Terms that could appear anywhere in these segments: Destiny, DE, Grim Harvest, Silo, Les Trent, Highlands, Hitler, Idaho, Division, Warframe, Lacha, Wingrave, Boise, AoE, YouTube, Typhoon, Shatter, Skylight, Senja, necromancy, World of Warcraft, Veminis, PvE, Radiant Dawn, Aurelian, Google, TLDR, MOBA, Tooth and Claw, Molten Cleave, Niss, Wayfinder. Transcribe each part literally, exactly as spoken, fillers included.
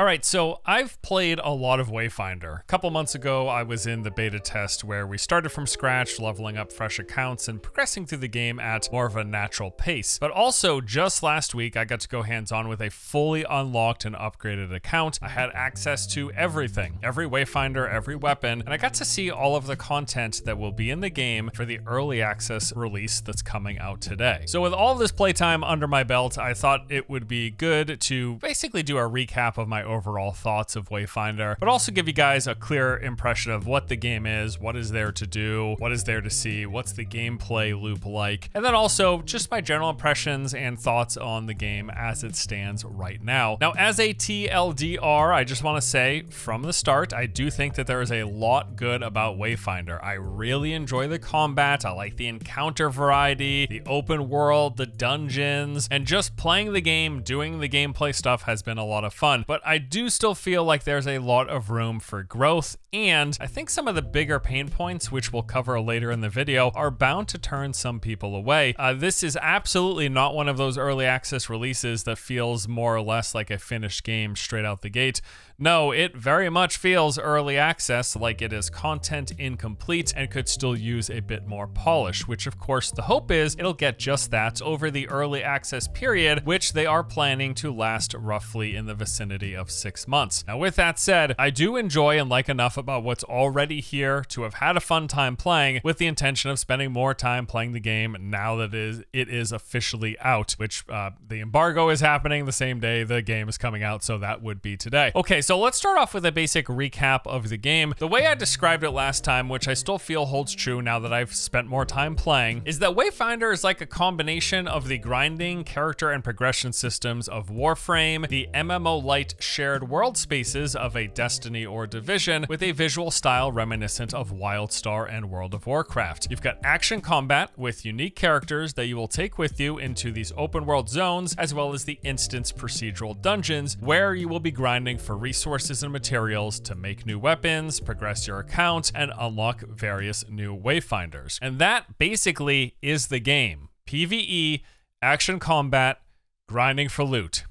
All right, so I've played a lot of Wayfinder. A couple months ago, I was in the beta test where we started from scratch, leveling up fresh accounts and progressing through the game at more of a natural pace. But also just last week, I got to go hands-on with a fully unlocked and upgraded account. I had access to everything, every Wayfinder, every weapon, and I got to see all of the content that will be in the game for the early access release that's coming out today. So with all this playtime under my belt, I thought it would be good to basically do a recap of my overall thoughts of Wayfinder, but also give you guys a clear impression of what the game is, what is there to do, what is there to see, what's the gameplay loop like, and then also just my general impressions and thoughts on the game as it stands right now. Now, as a T L D R, I just want to say from the start, I do think that there is a lot good about Wayfinder. I really enjoy the combat. I like the encounter variety, the open world, the dungeons, and just playing the game, doing the gameplay stuff has been a lot of fun. But I I do still feel like there's a lot of room for growth, and I think some of the bigger pain points, which we'll cover later in the video, are bound to turn some people away. Uh, this is absolutely not one of those early access releases that feels more or less like a finished game straight out the gate. No, it very much feels early access, like it is content incomplete and could still use a bit more polish, which of course the hope is it'll get just that over the early access period, which they are planning to last roughly in the vicinity of six months. Now, with that said, I do enjoy and like enough about what's already here to have had a fun time playing, with the intention of spending more time playing the game now that it is, it is officially out, which uh, the embargo is happening the same day the game is coming out, so that would be today. Okay, so let's start off with a basic recap of the game. The way I described it last time, which I still feel holds true now that I've spent more time playing, is that Wayfinder is like a combination of the grinding, character, and progression systems of Warframe, the M M O-lite shared world spaces of a Destiny or Division, with a visual style reminiscent of Wildstar and World of Warcraft. You've got action combat with unique characters that you will take with you into these open world zones, as well as the instance procedural dungeons, where you will be grinding for resources and materials to make new weapons, progress your account, and unlock various new Wayfinders. And that basically is the game. PvE, action combat, grinding for loot.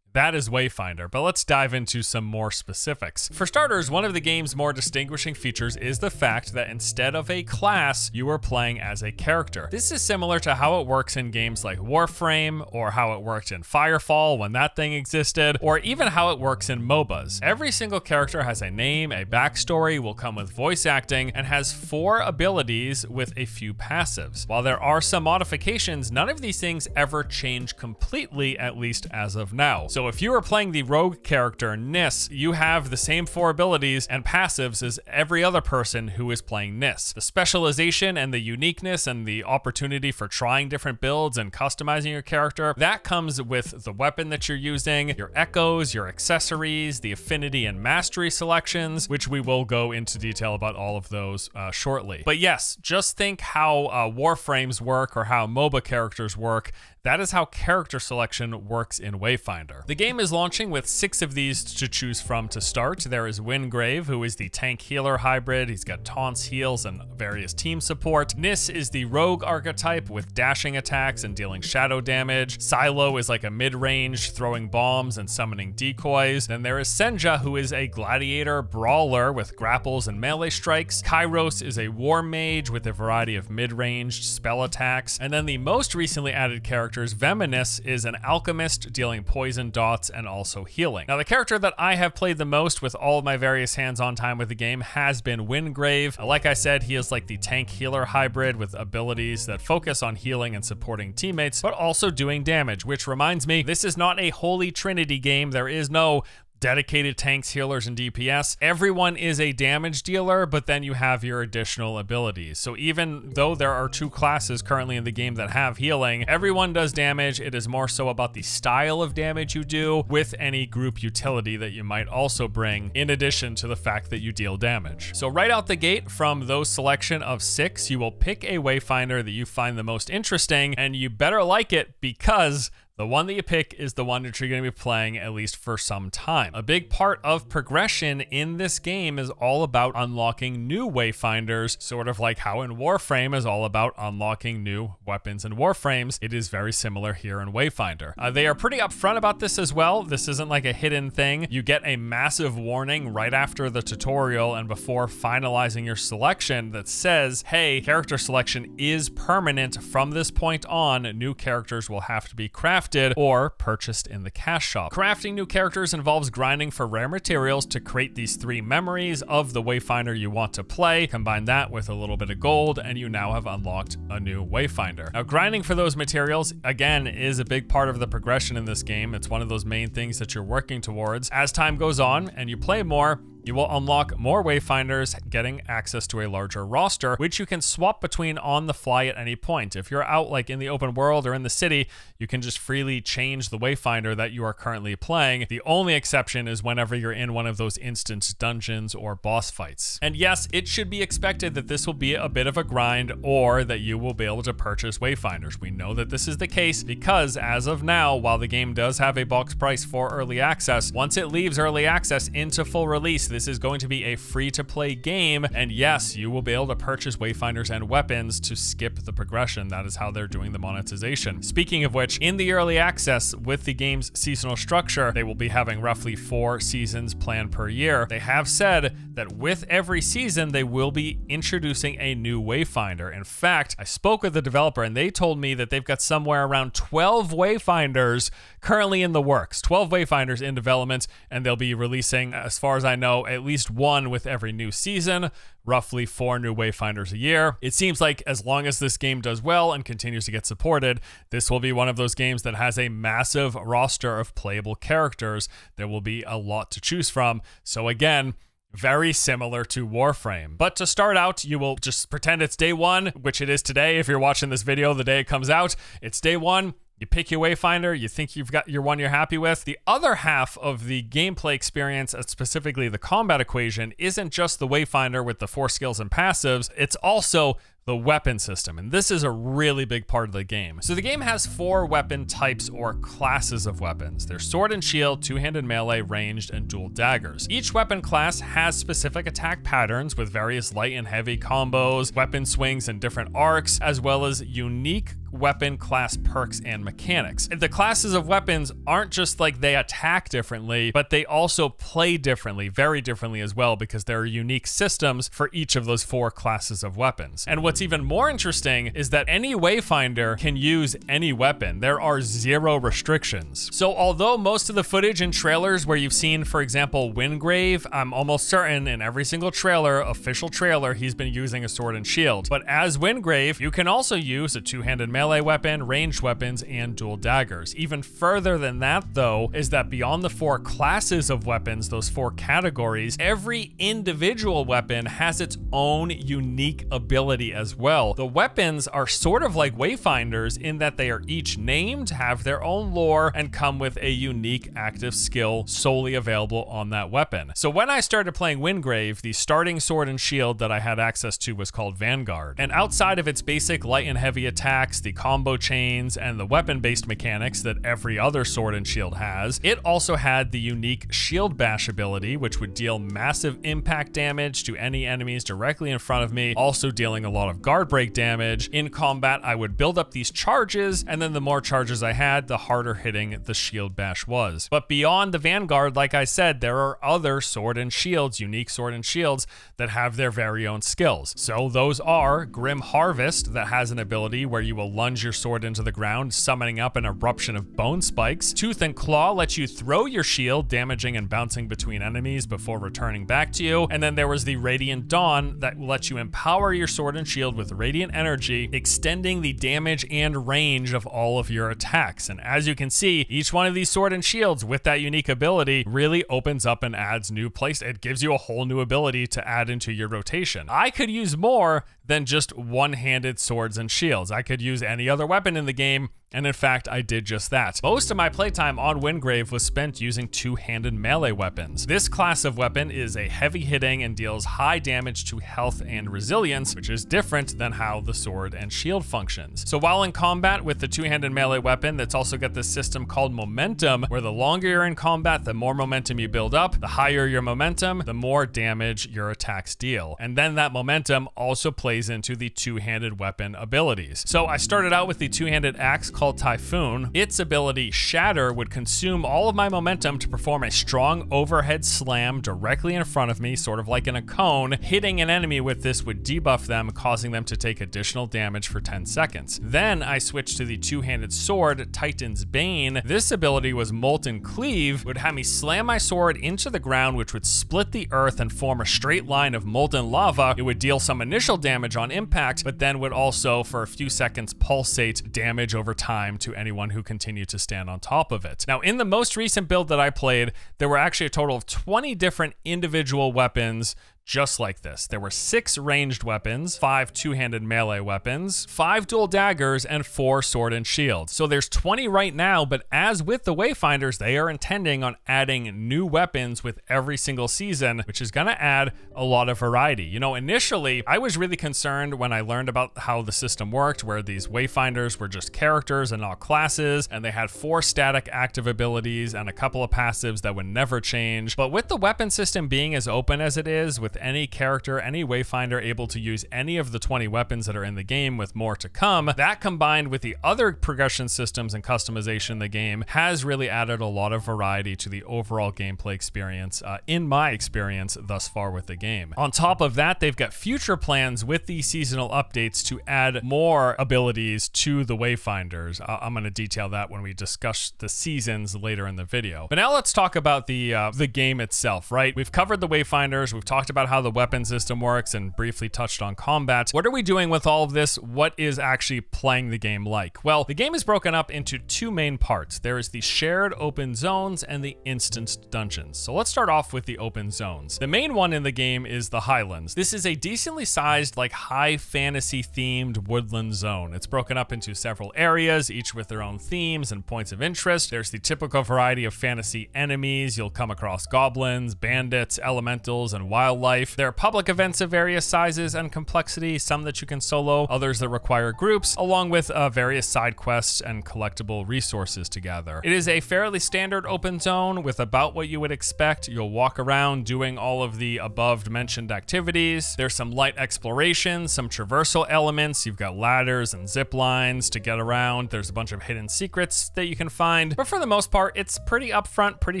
That is Wayfinder, but let's dive into some more specifics. For starters, one of the game's more distinguishing features is the fact that instead of a class, you are playing as a character. This is similar to how it works in games like Warframe, or how it worked in Firefall when that thing existed, or even how it works in MOBAs. Every single character has a name, a backstory, will come with voice acting, and has four abilities with a few passives. While there are some modifications, none of these things ever change completely, at least as of now. So So if you are playing the rogue character Niss, you have the same four abilities and passives as every other person who is playing Niss. The specialization and the uniqueness and the opportunity for trying different builds and customizing your character, that comes with the weapon that you're using, your echoes, your accessories, the affinity and mastery selections, which we will go into detail about all of those uh, shortly. But yes, just think how uh, Warframes work or how MOBA characters work. That is how character selection works in Wayfinder. The game is launching with six of these to choose from to start. There is Wingrave, who is the tank healer hybrid. He's got taunts, heals, and various team support. Niss is the rogue archetype with dashing attacks and dealing shadow damage. Silo is like a mid-range, throwing bombs and summoning decoys. Then there is Senja, who is a gladiator brawler with grapples and melee strikes. Kairos is a war mage with a variety of mid-range spell attacks. And then the most recently added character, Veminis, is an alchemist dealing poison dots and also healing. Now, the character that I have played the most with all of my various hands-on time with the game has been Wingrave. Like I said, he is like the tank healer hybrid with abilities that focus on healing and supporting teammates, but also doing damage, which reminds me, this is not a holy trinity game. There is no dedicated tanks, healers, and D P S. Everyone is a damage dealer, but then you have your additional abilities. So even though there are two classes currently in the game that have healing, everyone does damage. It is more so about the style of damage you do with any group utility that you might also bring, in addition to the fact that you deal damage. So right out the gate from those selection of six, you will pick a Wayfinder that you find the most interesting, and you better like it, because The one that you pick is the one that you're going to be playing at least for some time. A big part of progression in this game is all about unlocking new wayfinders, sort of like how in Warframe is all about unlocking new weapons and warframes. It is very similar here in Wayfinder. Uh, they are pretty upfront about this as well. This isn't like a hidden thing. You get a massive warning right after the tutorial and before finalizing your selection that says, hey, character selection is permanent. From this point on, new characters will have to be crafted or purchased in the cash shop. Crafting new characters involves grinding for rare materials to create these three memories of the Wayfinder you want to play. Combine that with a little bit of gold and you now have unlocked a new Wayfinder. Now, grinding for those materials, again, is a big part of the progression in this game. It's one of those main things that you're working towards. As time goes on and you play more, you will unlock more Wayfinders, getting access to a larger roster, which you can swap between on the fly at any point. If you're out like in the open world or in the city, you can just freely change the Wayfinder that you are currently playing. The only exception is whenever you're in one of those instance dungeons or boss fights. And yes, it should be expected that this will be a bit of a grind or that you will be able to purchase Wayfinders. We know that this is the case because as of now, while the game does have a box price for early access, once it leaves early access into full release, this is going to be a free-to-play game, and yes, you will be able to purchase Wayfinders and weapons to skip the progression. That is how they're doing the monetization. Speaking of which, in the early access, with the game's seasonal structure, they will be having roughly four seasons planned per year. They have said that with every season, they will be introducing a new Wayfinder. In fact, I spoke with the developer, and they told me that they've got somewhere around twelve Wayfinders currently in the works, twelve Wayfinders in development, and they'll be releasing, as far as I know, at least one with every new season, roughly four new Wayfinders a year. It seems like as long as this game does well and continues to get supported, this will be one of those games that has a massive roster of playable characters. There will be a lot to choose from. So again, very similar to Warframe. But to start out, you will just pretend it's day one, which it is today. If you're watching this video the day it comes out, it's day one. You pick your Wayfinder, you think you've got your one you're happy with. The other half of the gameplay experience, specifically the combat equation, isn't just the Wayfinder with the four skills and passives, it's also the weapon system, and this is a really big part of the game. So the game has four weapon types or classes of weapons. There's sword and shield, two-handed melee, ranged, and dual daggers. Each weapon class has specific attack patterns with various light and heavy combos, weapon swings, and different arcs, as well as unique weapon class perks and mechanics. The classes of weapons aren't just like they attack differently, but they also play differently, very differently as well, because there are unique systems for each of those four classes of weapons. And what's even more interesting is that any Wayfinder can use any weapon. There are zero restrictions. So although most of the footage and trailers where you've seen, for example, Wingrave, I'm almost certain in every single trailer, official trailer, he's been using a sword and shield. But as Wingrave, you can also use a two-handed melee melee weapon, ranged weapons, and dual daggers. Even further than that, though, is that beyond the four classes of weapons, those four categories, every individual weapon has its own unique ability as well. The weapons are sort of like Wayfinders in that they are each named, have their own lore, and come with a unique active skill solely available on that weapon. So when I started playing Wingrave, the starting sword and shield that I had access to was called Vanguard. And outside of its basic light and heavy attacks, the combo chains, and the weapon-based mechanics that every other sword and shield has. It also had the unique shield bash ability, which would deal massive impact damage to any enemies directly in front of me, also dealing a lot of guard break damage. In combat, I would build up these charges, and then the more charges I had, the harder hitting the shield bash was. But beyond the Vanguard, like I said, there are other sword and shields, unique sword and shields, that have their very own skills. So those are Grim Harvest, that has an ability where you will lunge your sword into the ground, summoning up an eruption of bone spikes. Tooth and Claw lets you throw your shield, damaging and bouncing between enemies before returning back to you. And then there was the Radiant Dawn that lets you empower your sword and shield with radiant energy, extending the damage and range of all of your attacks. And as you can see, each one of these sword and shields with that unique ability really opens up and adds new plays. It gives you a whole new ability to add into your rotation. I could use more than just one-handed swords and shields. I could use any other weapon in the game And in fact, I did just that. Most of my playtime on Wingrave was spent using two-handed melee weapons. This class of weapon is a heavy hitting and deals high damage to health and resilience, which is different than how the sword and shield functions. So while in combat with the two-handed melee weapon, that's also got this system called momentum, where the longer you're in combat, the more momentum you build up, the higher your momentum, the more damage your attacks deal. And then that momentum also plays into the two-handed weapon abilities. So I started out with the two-handed axe called Typhoon. Its ability Shatter would consume all of my momentum to perform a strong overhead slam directly in front of me, sort of like in a cone. Hitting an enemy with this would debuff them, causing them to take additional damage for ten seconds. Then I switched to the two-handed sword Titan's Bane. This ability was Molten Cleave. It would have me slam my sword into the ground, which would split the earth and form a straight line of molten lava. It would deal some initial damage on impact, but then would also for a few seconds pulsate damage over time to anyone who continued to stand on top of it. Now, in the most recent build that I played, there were actually a total of twenty different individual weapons just like this. There were six ranged weapons, five two-handed melee weapons, five dual daggers, and four sword and shield. So there's twenty right now, but as with the Wayfinders, they are intending on adding new weapons with every single season, which is gonna add a lot of variety. You know, initially, I was really concerned when I learned about how the system worked, where these Wayfinders were just characters and not classes, and they had four static active abilities and a couple of passives that would never change. But with the weapon system being as open as it is, with any character, any Wayfinder able to use any of the twenty weapons that are in the game, with more to come, that combined with the other progression systems and customization in the game has really added a lot of variety to the overall gameplay experience, uh, in my experience thus far with the game. On top of that, they've got future plans with the seasonal updates to add more abilities to the Wayfinders. Uh, I'm going to detail that when we discuss the seasons later in the video. But now let's talk about the, uh, the game itself, right? We've covered the Wayfinders, we've talked about how the weapon system works and briefly touched on combat. What are we doing with all of this? What is actually playing the game like? Well, the game is broken up into two main parts. There is the shared open zones and the instanced dungeons. So let's start off with the open zones. The main one in the game is the Highlands. This is a decently sized, like high fantasy themed woodland zone. It's broken up into several areas, each with their own themes and points of interest. There's the typical variety of fantasy enemies. You'll come across goblins, bandits, elementals, and wildlife. There are public events of various sizes and complexity, some that you can solo, others that require groups, along with uh, various side quests and collectible resources to gather. It is a fairly standard open zone with about what you would expect. You'll walk around doing all of the above mentioned activities. There's some light exploration, some traversal elements. You've got ladders and zip lines to get around. There's a bunch of hidden secrets that you can find. But for the most part, it's pretty upfront, pretty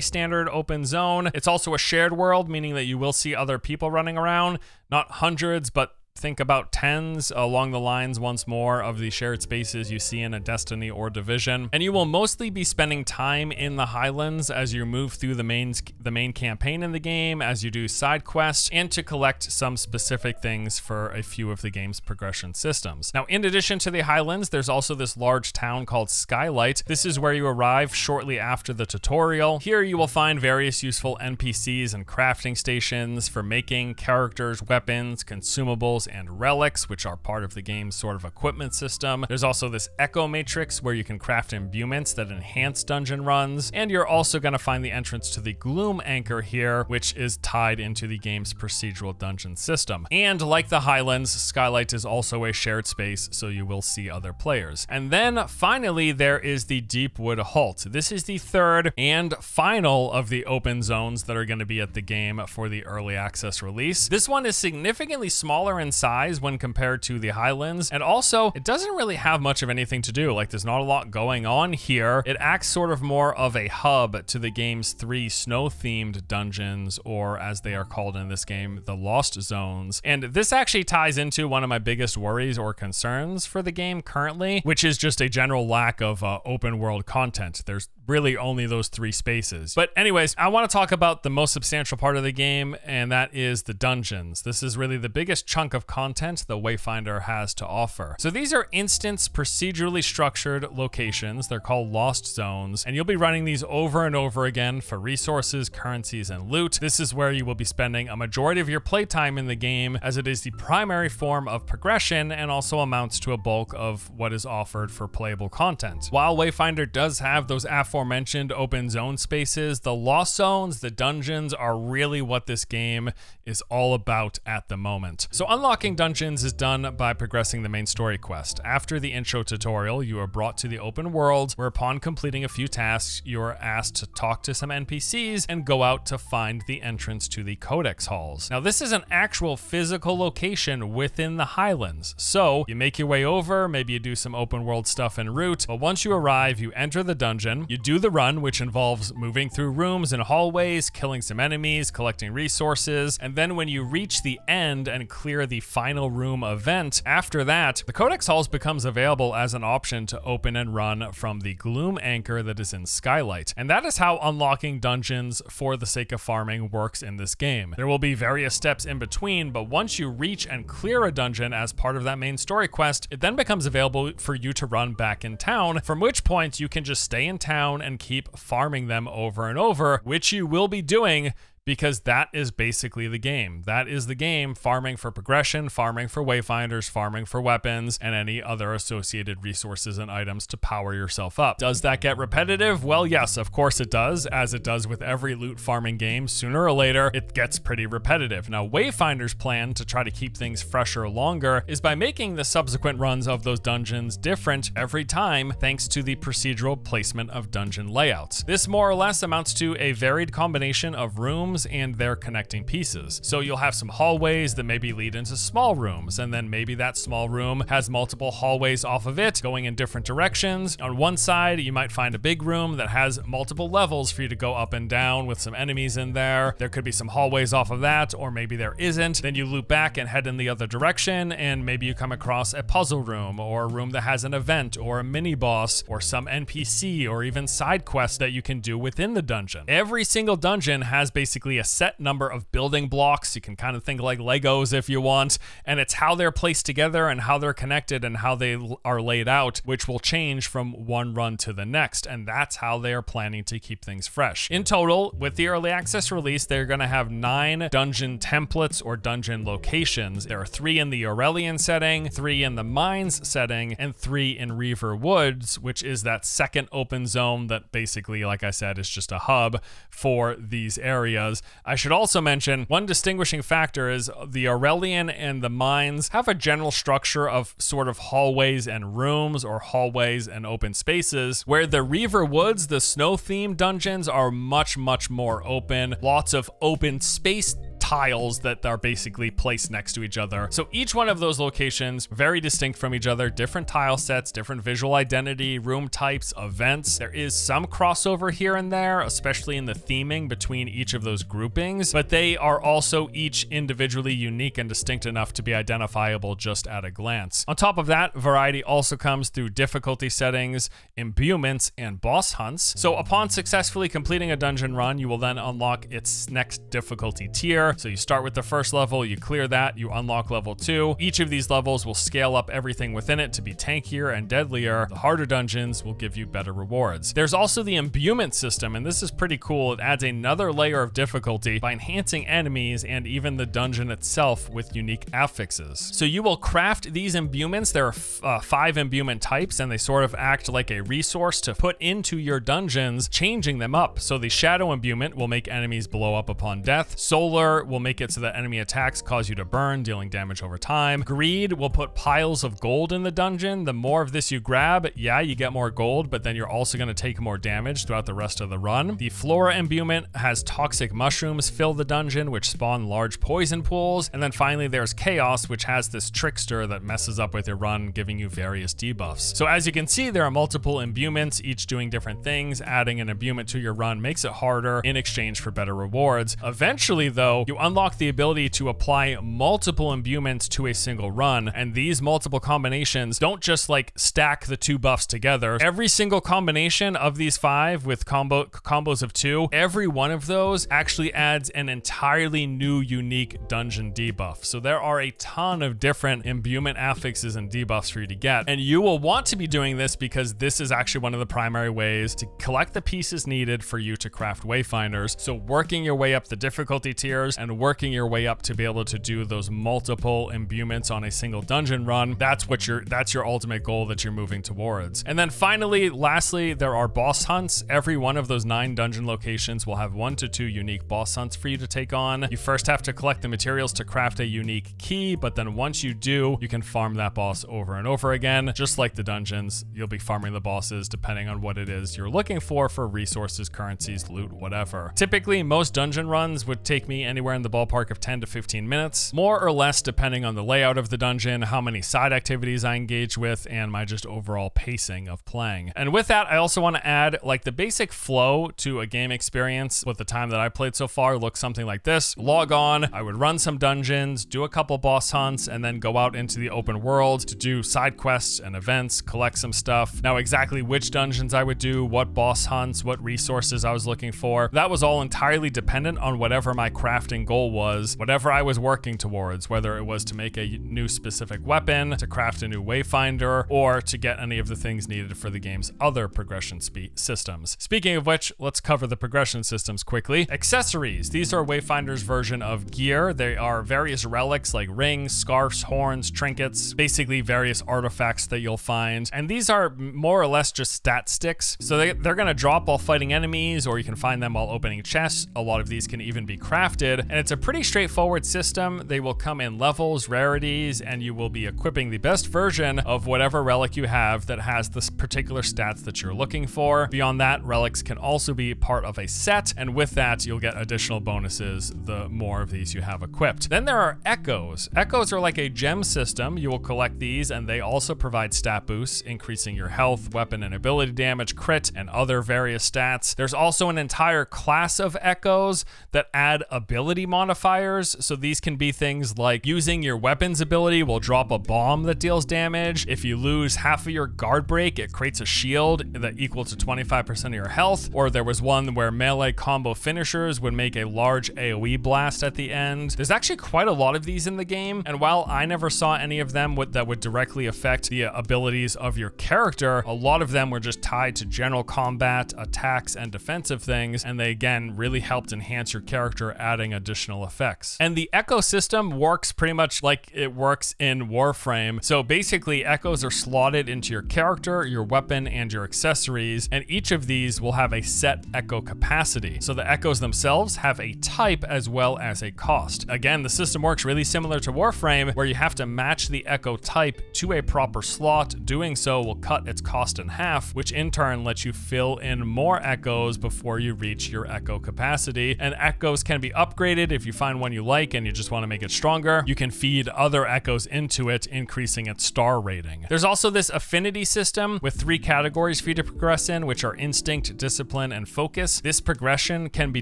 standard open zone. It's also a shared world, meaning that you will see other people People running around, not hundreds, but think about tens, along the lines once more of the shared spaces you see in a Destiny or Division. And you will mostly be spending time in the Highlands as you move through the main, the main campaign in the game, as you do side quests, and to collect some specific things for a few of the game's progression systems. Now, in addition to the Highlands, there's also this large town called Skylight. This is where you arrive shortly after the tutorial. Here you will find various useful N P Cs and crafting stations for making characters, weapons, consumables, and relics, which are part of the game's sort of equipment system. There's also this echo matrix where you can craft imbuements that enhance dungeon runs, and you're also going to find the entrance to the Gloom Anchor here, which is tied into the game's procedural dungeon system. And like the Highlands, Skylight is also a shared space, so you will see other players. And then finally, there is the Deepwood Halt. This is the third and final of the open zones that are going to be at the game for the early access release. This one is significantly smaller in size when compared to the Highlands, and also it doesn't really have much of anything to do. Like, there's not a lot going on here. It acts sort of more of a hub to the game's three snow themed dungeons, or as they are called in this game, the Lost Zones. And this actually ties into one of my biggest worries or concerns for the game currently, which is just a general lack of uh, open world content. There's really only those three spaces. But anyways, I want to talk about the most substantial part of the game, and that is the dungeons. This is really the biggest chunk of of content the Wayfinder has to offer. So these are instance procedurally structured locations. They're called lost zones, and you'll be running these over and over again for resources, currencies, and loot. This is where you will be spending a majority of your playtime in the game, as it is the primary form of progression and also amounts to a bulk of what is offered for playable content. While Wayfinder does have those aforementioned open zone spaces, the lost zones, the dungeons, are really what this game is all about at the moment. So unlocking dungeons is done by progressing the main story quest. After the intro tutorial, you are brought to the open world, where upon completing a few tasks, you are asked to talk to some N P Cs and go out to find the entrance to the Codex Halls. Now, this is an actual physical location within the Highlands. So you make your way over, maybe you do some open world stuff en route, but once you arrive, you enter the dungeon, you do the run, which involves moving through rooms and hallways, killing some enemies, collecting resources, and then when you reach the end and clear the final room event, after that, the Codex Halls becomes available as an option to open and run from the Gloom Anchor that is in Skylight. And that is how unlocking dungeons for the sake of farming works in this game. There will be various steps in between, but once you reach and clear a dungeon as part of that main story quest, it then becomes available for you to run back in town, from which point you can just stay in town and keep farming them over and over, which you will be doing, because that is basically the game. That is the game, farming for progression, farming for wayfinders, farming for weapons, and any other associated resources and items to power yourself up. Does that get repetitive? Well, yes, of course it does, as it does with every loot farming game. Sooner or later, it gets pretty repetitive. Now, Wayfinder's plan to try to keep things fresher longer is by making the subsequent runs of those dungeons different every time, thanks to the procedural placement of dungeon layouts. This more or less amounts to a varied combination of rooms and their connecting pieces. So you'll have some hallways that maybe lead into small rooms, and then maybe that small room has multiple hallways off of it going in different directions. On one side, you might find a big room that has multiple levels for you to go up and down with some enemies in there. There could be some hallways off of that, or maybe there isn't. Then you loop back and head in the other direction, and maybe you come across a puzzle room, or a room that has an event, or a mini boss, or some N P C, or even side quests that you can do within the dungeon. Every single dungeon has basically a set number of building blocks. You can kind of think like Legos if you want, and it's how they're placed together and how they're connected and how they are laid out, which will change from one run to the next, and that's how they are planning to keep things fresh. In total, with the early access release, they're going to have nine dungeon templates or dungeon locations. There are three in the Aurelian setting, three in the Mines setting, and three in Reaver Woods, which is that second open zone that basically, like I said, is just a hub for these areas. I should also mention one distinguishing factor is the Aurelian and the Mines have a general structure of sort of hallways and rooms, or hallways and open spaces, where the Reaver Woods, the snow-themed dungeons, are much, much more open. Lots of open space tiles that are basically placed next to each other. So each one of those locations, very distinct from each other, different tile sets, different visual identity, room types, events. There is some crossover here and there, especially in the theming between each of those groupings, but they are also each individually unique and distinct enough to be identifiable just at a glance. On top of that, variety also comes through difficulty settings, imbuements, and boss hunts. So upon successfully completing a dungeon run, you will then unlock its next difficulty tier. So you start with the first level, you clear that, you unlock level two. Each of these levels will scale up everything within it to be tankier and deadlier. The harder dungeons will give you better rewards. There's also the imbuement system, and this is pretty cool. It adds another layer of difficulty by enhancing enemies and even the dungeon itself with unique affixes. So you will craft these imbuements. There are uh, five imbuement types, and they sort of act like a resource to put into your dungeons, changing them up. So the shadow imbuement will make enemies blow up upon death. Solar will make it so that enemy attacks cause you to burn, dealing damage over time. Greed will put piles of gold in the dungeon. The more of this you grab, yeah, you get more gold, but then you're also going to take more damage throughout the rest of the run. The flora imbuement has toxic mushrooms fill the dungeon, which spawn large poison pools. And then finally, there's chaos, which has this trickster that messes up with your run, giving you various debuffs. So as you can see, there are multiple imbuements, each doing different things. Adding an imbuement to your run makes it harder in exchange for better rewards. Eventually, though, you You unlock the ability to apply multiple imbuements to a single run, and these multiple combinations don't just like stack the two buffs together. Every single combination of these five with combo combos of two, every one of those actually adds an entirely new unique dungeon debuff. So there are a ton of different imbuement affixes and debuffs for you to get, and you will want to be doing this because this is actually one of the primary ways to collect the pieces needed for you to craft Wayfinders. So working your way up the difficulty tiers and working your way up to be able to do those multiple imbuements on a single dungeon run, that's what your that's your ultimate goal that you're moving towards. And then finally, lastly, there are boss hunts. Every one of those nine dungeon locations will have one to two unique boss hunts for you to take on. You first have to collect the materials to craft a unique key, but then once you do, you can farm that boss over and over again. Just like the dungeons, you'll be farming the bosses depending on what it is you're looking for for resources, currencies, loot, whatever. Typically, most dungeon runs would take me anywhere in the ballpark of ten to fifteen minutes, more or less depending on the layout of the dungeon, how many side activities I engage with, and my just overall pacing of playing. And with that, I also want to add like the basic flow to a game experience with the time that I played so far looks something like this. Log on, I would run some dungeons, do a couple boss hunts, and then go out into the open world to do side quests and events, collect some stuff. Now, exactly which dungeons I would do, what boss hunts, what resources I was looking for, that was all entirely dependent on whatever my crafting goal was, whatever I was working towards, whether it was to make a new specific weapon, to craft a new Wayfinder, or to get any of the things needed for the game's other progression systems. Speaking of which, let's cover the progression systems quickly. Accessories. These are Wayfinder's version of gear. They are various relics like rings, scarves, horns, trinkets, basically various artifacts that you'll find. And these are more or less just stat sticks. So they, they're gonna drop while fighting enemies, or you can find them while opening chests. A lot of these can even be crafted. And it's a pretty straightforward system. They will come in levels, rarities, and you will be equipping the best version of whatever relic you have that has this particular stats that you're looking for. Beyond that, relics can also be part of a set, and with that, you'll get additional bonuses the more of these you have equipped. Then there are echoes. Echoes are like a gem system. You will collect these, and they also provide stat boosts, increasing your health, weapon and ability damage, crit, and other various stats. There's also an entire class of echoes that add ability modifiers. So these can be things like using your weapons ability will drop a bomb that deals damage. If you lose half of your guard break, it creates a shield that equal to twenty-five percent of your health. Or there was one where melee combo finishers would make a large AoE blast at the end. There's actually quite a lot of these in the game, and while I never saw any of them that would directly affect the abilities of your character, a lot of them were just tied to general combat, attacks, and defensive things, and they again really helped enhance your character, adding additional effects. And the echo system works pretty much like it works in Warframe. So basically, echoes are slotted into your character, your weapon, and your accessories, and each of these will have a set echo capacity. So the echoes themselves have a type as well as a cost. Again, the system works really similar to Warframe, where you have to match the echo type to a proper slot. Doing so will cut its cost in half, which in turn lets you fill in more echoes before you reach your echo capacity. And echoes can be upgraded if you find one you like and you just want to make it stronger. You can feed other echoes into it, increasing its star rating. There's also this affinity system with three categories for you to progress in, which are instinct, discipline, and focus. This progression can be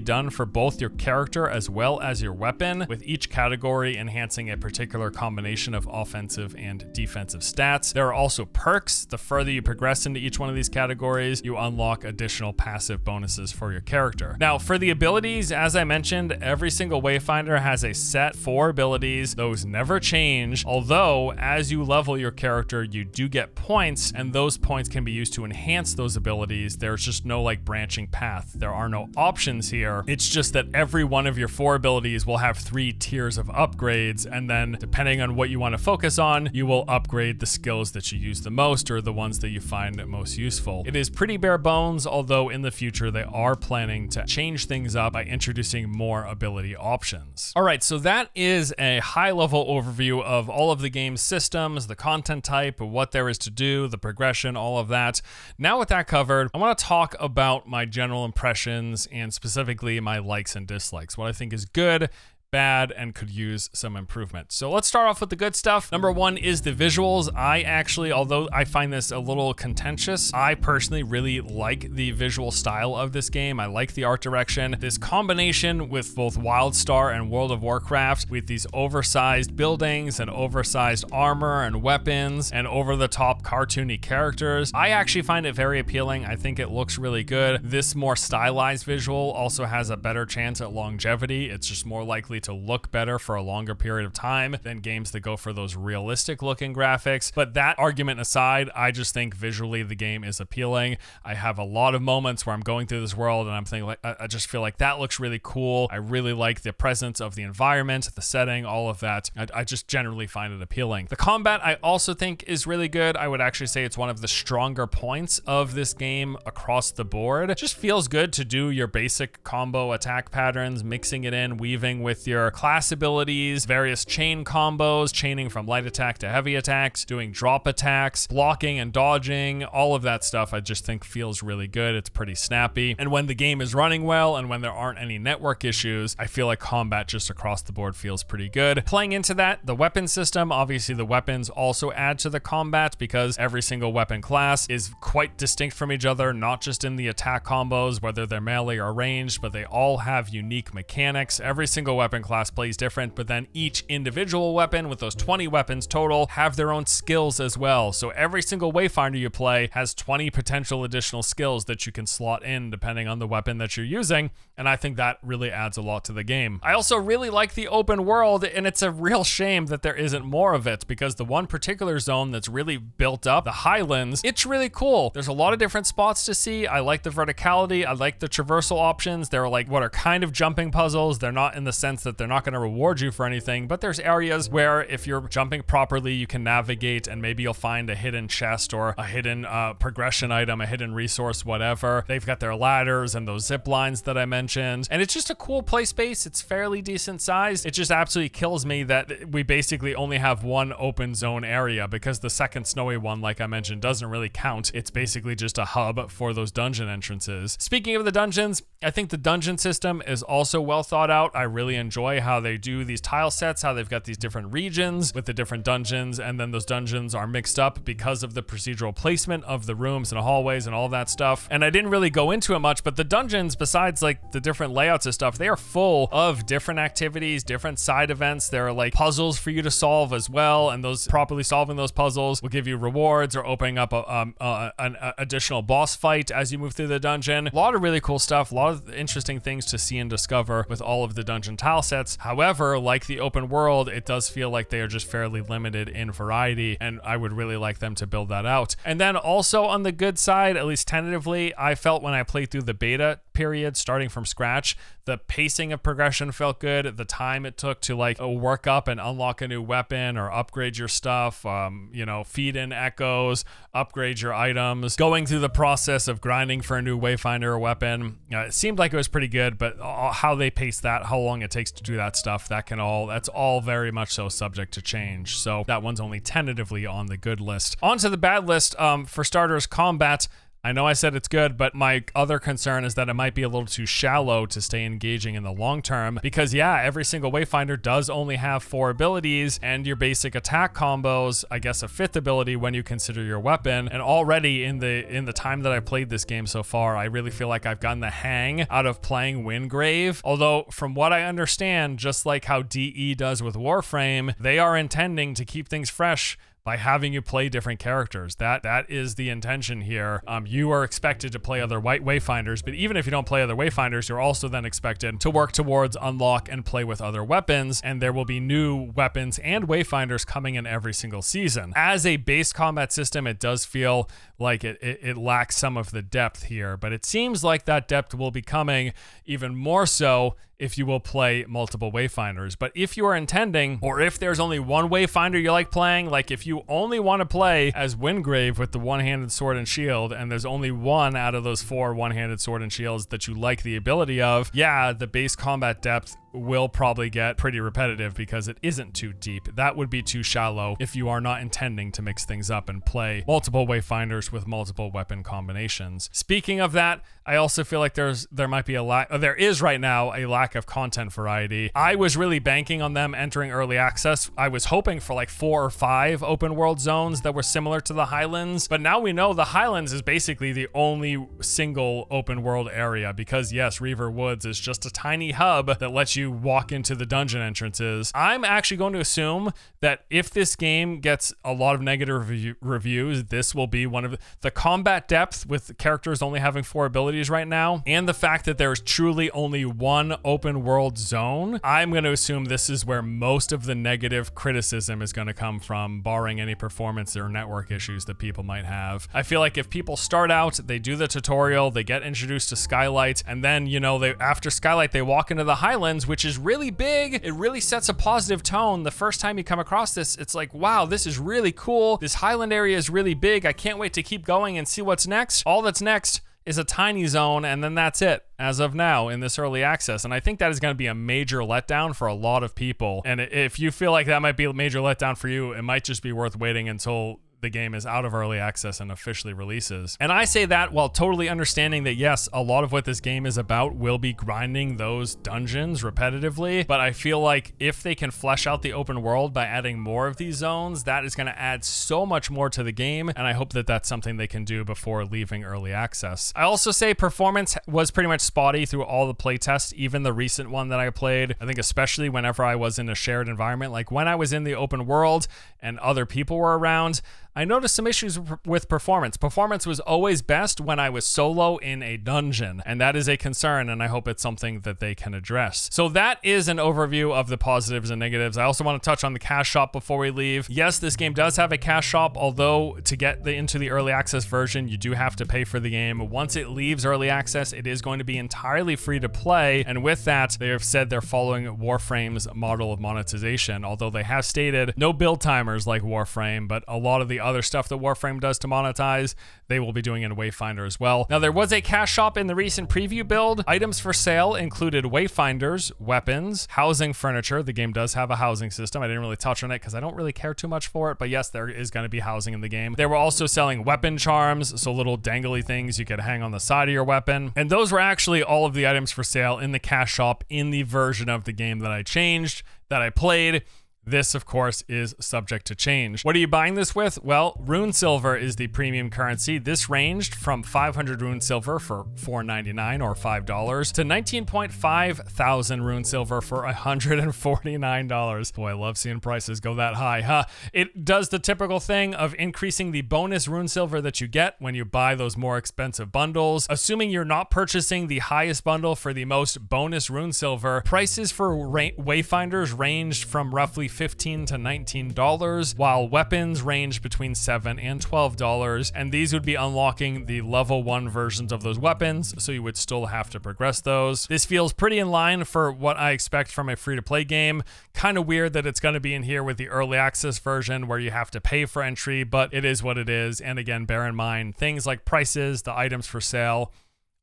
done for both your character as well as your weapon, with each category enhancing a particular combination of offensive and defensive stats. There are also perks. The further you progress into each one of these categories, you unlock additional passive bonuses for your character. Now, for the abilities, as I mentioned, every single Wayfinder has a set four abilities. Those never change, although as you level your character, you do get points, and those points can be used to enhance those abilities. There's just no like branching path. There are no options here. It's just that every one of your four abilities will have three tiers of upgrades, and then depending on what you want to focus on, you will upgrade the skills that you use the most or the ones that you find most useful. It is pretty bare bones, although in the future they are planning to change things up by introducing more ability options. All right, so that is a high-level overview of all of the game's systems, the content type, what there is to do, the progression, all of that. Now with that covered, I want to talk about my general impressions and specifically my likes and dislikes, what I think is good bad and could use some improvement. So let's start off with the good stuff. Number one is the visuals. I actually, although I find this a little contentious, I personally really like the visual style of this game. I like the art direction. This combination with both Wildstar and World of Warcraft, with these oversized buildings and oversized armor and weapons and over-the-top cartoony characters, I actually find it very appealing. I think it looks really good. This more stylized visual also has a better chance at longevity. It's just more likely to look better for a longer period of time than games that go for those realistic looking graphics. But that argument aside, I just think visually the game is appealing. I have a lot of moments where I'm going through this world and I'm thinking, like, I just feel like that looks really cool. I really like the presence of the environment, the setting, all of that. I, I just generally find it appealing. The combat I also think is really good. I would actually say it's one of the stronger points of this game across the board. It just feels good to do your basic combo attack patterns, mixing it in, weaving with your class abilities, various chain combos, chaining from light attack to heavy attacks, doing drop attacks, blocking and dodging, all of that stuff I just think feels really good. It's pretty snappy. And when the game is running well and when there aren't any network issues, I feel like combat just across the board feels pretty good. Playing into that, the weapon system, obviously the weapons also add to the combat because every single weapon class is quite distinct from each other, not just in the attack combos, whether they're melee or ranged, but they all have unique mechanics. Every single weapon class plays different, but then each individual weapon with those twenty weapons total have their own skills as well. So every single Wayfinder you play has twenty potential additional skills that you can slot in depending on the weapon that you're using. And I think that really adds a lot to the game. I also really like the open world, and it's a real shame that there isn't more of it, because the one particular zone that's really built up, the Highlands, it's really cool. There's a lot of different spots to see. I like the verticality. I like the traversal options. They're like what are kind of jumping puzzles. They're not in the sense that they're not going to reward you for anything, but there's areas where if you're jumping properly, you can navigate and maybe you'll find a hidden chest or a hidden uh, progression item, a hidden resource, whatever. They've got their ladders and those zip lines that I mentioned. And it's just a cool play space. It's fairly decent sized. It just absolutely kills me that we basically only have one open zone area, because the second snowy one, like I mentioned, doesn't really count. It's basically just a hub for those dungeon entrances. Speaking of the dungeons, I think the dungeon system is also well thought out. I really enjoy how they do these tile sets, how they've got these different regions with the different dungeons, and then those dungeons are mixed up because of the procedural placement of the rooms and hallways and all that stuff. And I didn't really go into it much, but the dungeons, besides like the different layouts and stuff, they are full of different activities, different side events. There are like puzzles for you to solve as well, and those properly solving those puzzles will give you rewards or opening up a, um, uh, an uh, additional boss fight as you move through the dungeon. A lot of really cool stuff, a lot of interesting things to see and discover with all of the dungeon tile sets. However, like the open world, it does feel like they are just fairly limited in variety, and I would really like them to build that out. And then also on the good side, at least tentatively, I felt when I played through the beta period, starting from scratch, the pacing of progression felt good. The time it took to like work up and unlock a new weapon or upgrade your stuff, um, you know, feed in echoes, upgrade your items, going through the process of grinding for a new Wayfinder or weapon. Uh, it seemed like it was pretty good, but uh, how they pace that, how long it takes to do that stuff, that can all, that's all very much so subject to change. So that one's only tentatively on the good list. Onto the bad list, um, for starters, combat. I know I said it's good, but my other concern is that it might be a little too shallow to stay engaging in the long term, because yeah, every single Wayfinder does only have four abilities and your basic attack combos, I guess a fifth ability when you consider your weapon. And already in the in the time that I played this game so far, I really feel like I've gotten the hang out of playing Wingrave. Although from what I understand, just like how D E does with Warframe, they are intending to keep things fresh by having you play different characters. That that is the intention here. Um, you are expected to play other white Wayfinders, but even if you don't play other Wayfinders, you're also then expected to work towards unlock and play with other weapons, and there will be new weapons and Wayfinders coming in every single season. As a base combat system, it does feel like it, it, it lacks some of the depth here, but it seems like that depth will be coming even more so if you will play multiple Wayfinders. But if you are intending, or if there's only one Wayfinder you like playing, like if you only want to play as Wingrave with the one-handed sword and shield, and there's only one out of those four one-handed sword and shields that you like the ability of, yeah, the base combat depth will probably get pretty repetitive because it isn't too deep. That would be too shallow if you are not intending to mix things up and play multiple Wayfinders with multiple weapon combinations. Speaking of that, I also feel like there's there might be a lack, there is right now a lack of content variety. I was really banking on them entering early access. I was hoping for like four or five open world zones that were similar to the Highlands, but now we know the Highlands is basically the only single open world area because yes, Reaver Woods is just a tiny hub that lets you You walk into the dungeon entrances. I'm actually going to assume that if this game gets a lot of negative review reviews, this will be one of the, the combat depth with characters only having four abilities right now, and the fact that there is truly only one open world zone. I'm going to assume this is where most of the negative criticism is going to come from, barring any performance or network issues that people might have. I feel like if people start out, they do the tutorial, they get introduced to Skylight, and then, you know, they after Skylight, they walk into the Highlands, which is really big. It really sets a positive tone. The first time you come across this, it's like, wow, this is really cool. This Highland area is really big. I can't wait to keep going and see what's next. All that's next is a tiny zone, and then that's it as of now in this early access. And I think that is going to be a major letdown for a lot of people. And if you feel like that might be a major letdown for you, it might just be worth waiting until the game is out of early access and officially releases. And I say that while totally understanding that, yes, a lot of what this game is about will be grinding those dungeons repetitively, but I feel like if they can flesh out the open world by adding more of these zones, that is going to add so much more to the game, and I hope that that's something they can do before leaving early access. I also say performance was pretty much spotty through all the playtests, even the recent one that I played. I think especially whenever I was in a shared environment, like when I was in the open world and other people were around, I noticed some issues with performance. Performance was always best when I was solo in a dungeon, and that is a concern, and I hope it's something that they can address. So that is an overview of the positives and negatives. I also want to touch on the cash shop before we leave. Yes, this game does have a cash shop, although to get the, into the early access version, you do have to pay for the game. Once it leaves early access, it is going to be entirely free to play, and with that, they have said they're following Warframe's model of monetization, although they have stated no build timers like Warframe, but a lot of the other stuff that Warframe does to monetize, they will be doing in Wayfinder as well. Now, there was a cash shop in the recent preview build. Items for sale included Wayfinders, weapons, housing, furniture. The game does have a housing system. I didn't really touch on it because I don't really care too much for it, but yes, there is going to be housing in the game. They were also selling weapon charms, so little dangly things you could hang on the side of your weapon. And those were actually all of the items for sale in the cash shop in the version of the game that I changed, that I played. This, of course, is subject to change. What are you buying this with? Well, Rune Silver is the premium currency. This ranged from five hundred Rune Silver for four ninety-nine or five dollars to nineteen point five thousand Rune Silver for one hundred forty-nine dollars. Boy, I love seeing prices go that high, huh? It does the typical thing of increasing the bonus Rune Silver that you get when you buy those more expensive bundles. Assuming you're not purchasing the highest bundle for the most bonus Rune Silver, prices for Wayfinders ranged from roughly fifteen to nineteen dollars, while weapons range between seven and twelve dollars, and these would be unlocking the level one versions of those weapons, so you would still have to progress those. This feels pretty in line for what I expect from a free-to-play game. Kind of weird that it's going to be in here with the early access version where you have to pay for entry, but it is what it is, and again, bear in mind things like prices, the items for sale,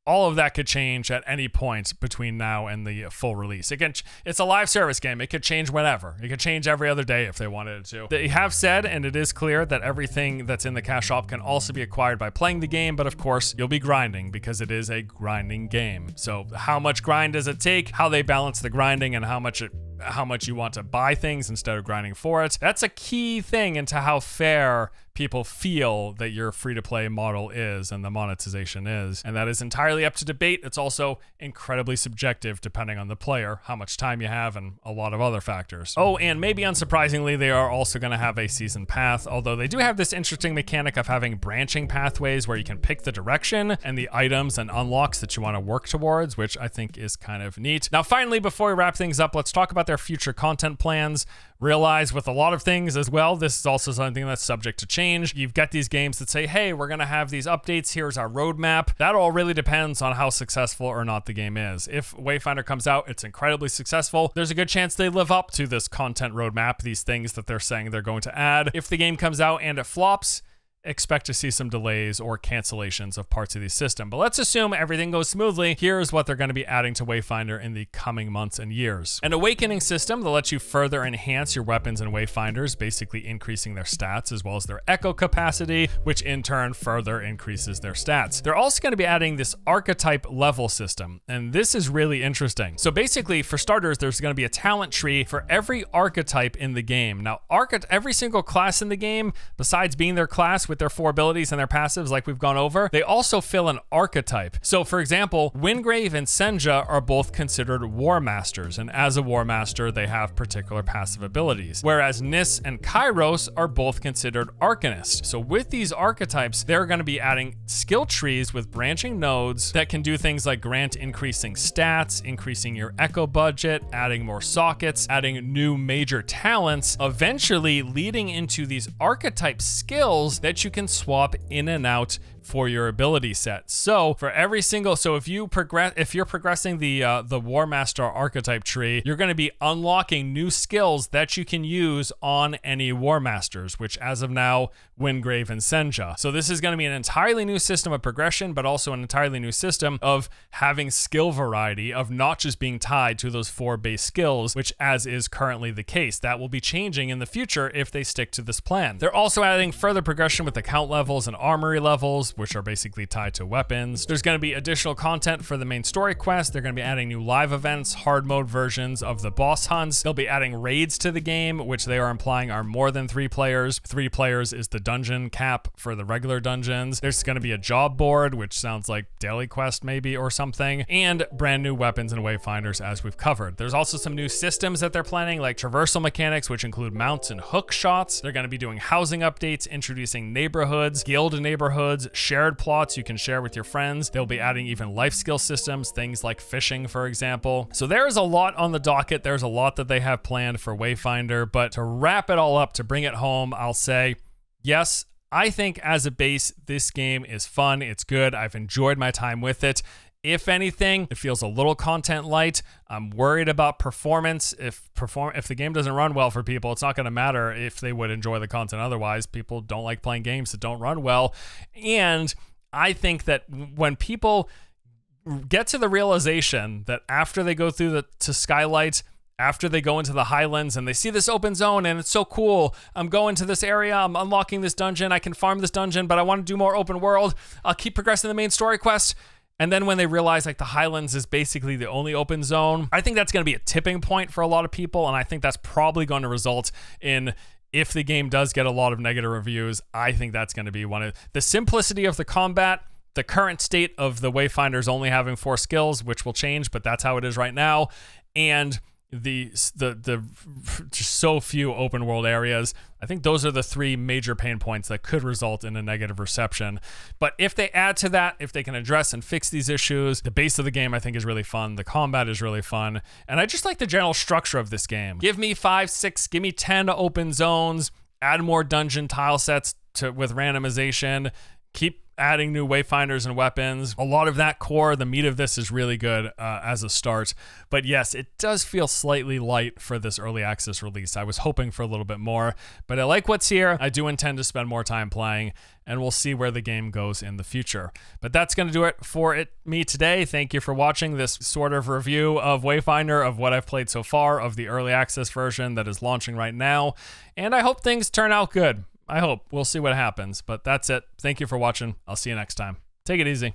all of that could change at any point between now and the full release. Again, it's a live service game. It could change whenever. It could change every other day if they wanted it to. They have said, and it is clear, that everything that's in the cash shop can also be acquired by playing the game, but of course, you'll be grinding because it is a grinding game. So how much grind does it take? How they balance the grinding and how much it how much you want to buy things instead of grinding for it. That's a key thing into how fair people feel that your free-to-play model is and the monetization is. And that is entirely up to debate. It's also incredibly subjective depending on the player, how much time you have, and a lot of other factors. Oh, and maybe unsurprisingly, they are also going to have a season path, although they do have this interesting mechanic of having branching pathways where you can pick the direction and the items and unlocks that you want to work towards, which I think is kind of neat. Now, finally, before we wrap things up, let's talk about their future content plans. Realize with a lot of things as well, this is also something that's subject to change. You've got these games that say, hey, we're going to have these updates. Here's our roadmap. That all really depends on how successful or not the game is. If Wayfinder comes out, it's incredibly successful. There's a good chance they live up to this content roadmap, these things that they're saying they're going to add. If the game comes out and it flops, expect to see some delays or cancellations of parts of the system. But let's assume everything goes smoothly. Here's what they're going to be adding to Wayfinder in the coming months and years. An awakening system that lets you further enhance your weapons and Wayfinders, basically increasing their stats as well as their echo capacity, which in turn further increases their stats. They're also going to be adding this archetype level system, and this is really interesting. So basically, for starters, there's going to be a talent tree for every archetype in the game. Now, archety- every single class in the game, besides being their class with their four abilities and their passives like we've gone over, they also fill an archetype. So for example, Wingrave and Senja are both considered War Masters, and as a War Master, they have particular passive abilities, whereas Niss and Kairos are both considered Arcanists. So with these archetypes, they're going to be adding skill trees with branching nodes that can do things like grant increasing stats, increasing your echo budget, adding more sockets, adding new major talents, eventually leading into these archetype skills that you can swap in and out for your ability set. So for every single, so if you progress, if you're progressing the uh, the War Master archetype tree, you're going to be unlocking new skills that you can use on any War Masters, which as of now, Wingrave and Senja. So this is going to be an entirely new system of progression, but also an entirely new system of having skill variety, of not just being tied to those four base skills, which as is currently the case. That will be changing in the future if they stick to this plan. They're also adding further progression with account levels and armory levels, which are basically tied to weapons. There's going to be additional content for the main story quest. They're going to be adding new live events, hard mode versions of the boss hunts. They'll be adding raids to the game, which they are implying are more than three players. Three players is the dungeon cap for the regular dungeons. There's going to be a job board, which sounds like daily quest maybe or something, and brand new weapons and Wayfinders as we've covered. There's also some new systems that they're planning, like traversal mechanics, which include mounts and hook shots. They're going to be doing housing updates, introducing neighborhoods, guild neighborhoods, shared plots you can share with your friends. They'll be adding even life skill systems, things like fishing, for example. So there is a lot on the docket. There's a lot that they have planned for Wayfinder, but to wrap it all up, to bring it home, I'll say, yes, I think as a base, this game is fun. It's good. I've enjoyed my time with it. If anything, it feels a little content light. I'm worried about performance. If perform, if the game doesn't run well for people, it's not going to matter if they would enjoy the content otherwise. People don't like playing games that don't run well. And I think that when people get to the realization that after they go through the, to Skylight, after they go into the Highlands and they see this open zone and it's so cool, I'm going to this area, I'm unlocking this dungeon, I can farm this dungeon, but I want to do more open world, I'll keep progressing the main story quest. And then when they realize like the Highlands is basically the only open zone, I think that's going to be a tipping point for a lot of people. And I think that's probably going to result in, if the game does get a lot of negative reviews, I think that's going to be one of the simplicity of the combat, the current state of the Wayfinders only having four skills, which will change, but that's how it is right now. And the, the, the just so few open world areas. I think those are the three major pain points that could result in a negative reception. But if they add to that, if they can address and fix these issues, the base of the game I think is really fun. The combat is really fun. And I just like the general structure of this game. Give me five, six, give me ten open zones, add more dungeon tile sets to with randomization, keep adding new Wayfinders and weapons. A lot of that core, the meat of this is really good uh, as a start. But yes, it does feel slightly light for this early access release. I was hoping for a little bit more, but I like what's here. I do intend to spend more time playing, and we'll see where the game goes in the future. But that's going to do it for it me today. Thank you for watching this sort of review of Wayfinder, of what I've played so far, of the early access version that is launching right now. And I hope things turn out good. I hope. We'll see what happens, but that's it. Thank you for watching. I'll see you next time. Take it easy.